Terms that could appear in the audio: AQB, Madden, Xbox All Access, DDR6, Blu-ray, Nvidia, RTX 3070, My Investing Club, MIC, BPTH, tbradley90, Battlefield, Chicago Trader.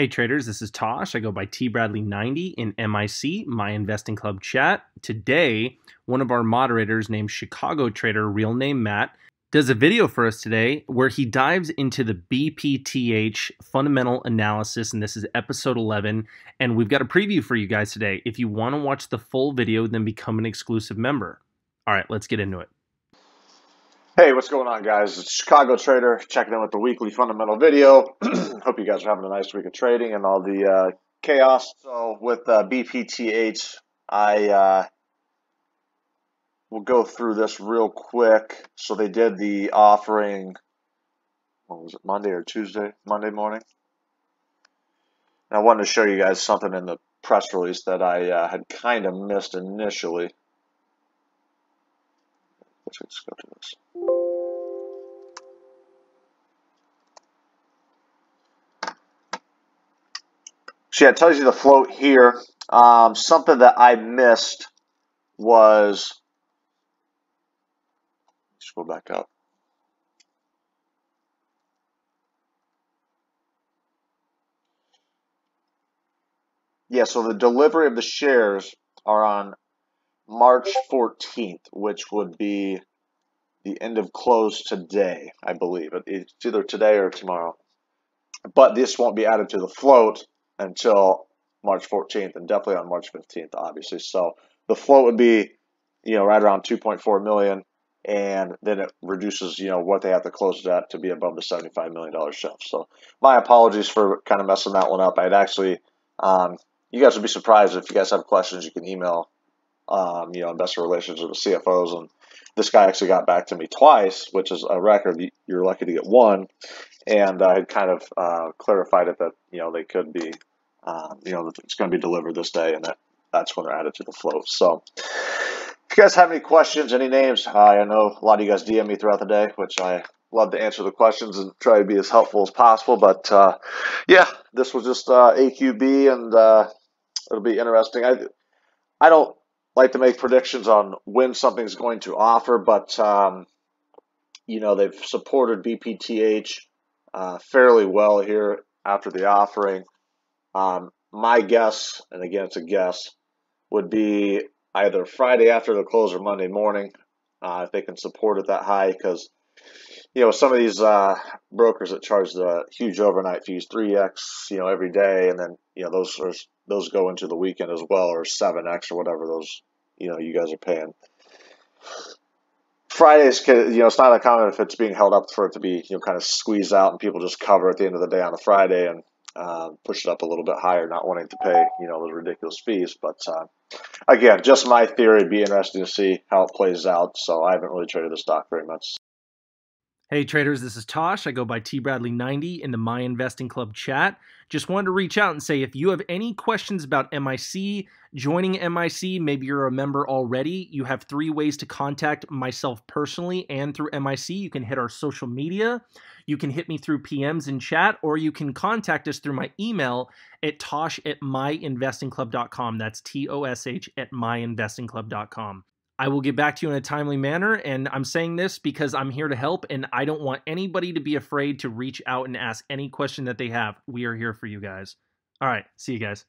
Hey traders, this is Tosh. I go by tbradley90 in MIC, My Investing Club chat. Today, one of our moderators named Chicago Trader, real name Matt, does a video for us today where he dives into the BPTH fundamental analysis, and this is episode 11, and we've got a preview for you guys today. If you want to watch the full video, then become an exclusive member. All right, let's get into it. Hey, what's going on, guys? It's Chicago Trader checking in with the weekly fundamental video. Hope you guys are having a nice week of trading and all the chaos. So with BPTH, I will go through this real quick. So they did the offering, what was it, Monday or Tuesday? Monday morning. And I wanted to show you guys something in the press release that I had kind of missed initially. Let's go to this. So yeah, it tells you the float here. Something that I missed was, let's go back up. Yeah, so the delivery of the shares are on March 14th, which would be the end of close today, I believe. It's either today or tomorrow. But this won't be added to the float until March 14th and definitely on March 15th, obviously. So the float would be, you know, right around 2.4 million, and then it reduces, you know, what they have to close it at to be above the $75 million shelf. So my apologies for kind of messing that one up. I'd actually, you guys would be surprised. If you guys have questions, you can email you know, investor relations with the CFOs, and this guy actually got back to me twice, which is a record. You're lucky to get one, and I had kind of clarified it that, you know, they could be, you know, that it's going to be delivered this day, and that's when they're added to the float. So if you guys have any questions, any names, I know a lot of you guys DM me throughout the day, which I love to answer the questions and try to be as helpful as possible. But yeah, this was just AQB, and it'll be interesting. I don't like to make predictions on when something's going to offer, but you know, they've supported BPTH fairly well here after the offering. My guess, and again it's a guess, would be either Friday after the close or Monday morning, if they can support it that high, because, you know, some of these brokers that charge the huge overnight fees, 3x, you know, every day, and then, you know, those go into the weekend as well, or 7x or whatever those, you know, you guys are paying. Fridays, you know, it's not uncommon if it's being held up for it to be, you know, kind of squeezed out, and people just cover at the end of the day on a Friday and push it up a little bit higher, not wanting to pay, you know, those ridiculous fees. But again, just my theory. It'd be interesting to see how it plays out. So I haven't really traded the stock very much. Hey traders, this is Tosh. I go by tbradley90 in the My Investing Club chat. Just wanted to reach out and say, if you have any questions about MIC, joining MIC, maybe you're a member already, you have three ways to contact myself personally and through MIC. You can hit our social media, you can hit me through PMs in chat, or you can contact us through my email at tosh@myinvestingclub.com. That's tosh@myinvestingclub.com. I will get back to you in a timely manner, and I'm saying this because I'm here to help, and I don't want anybody to be afraid to reach out and ask any question that they have. We are here for you guys. All right, see you guys.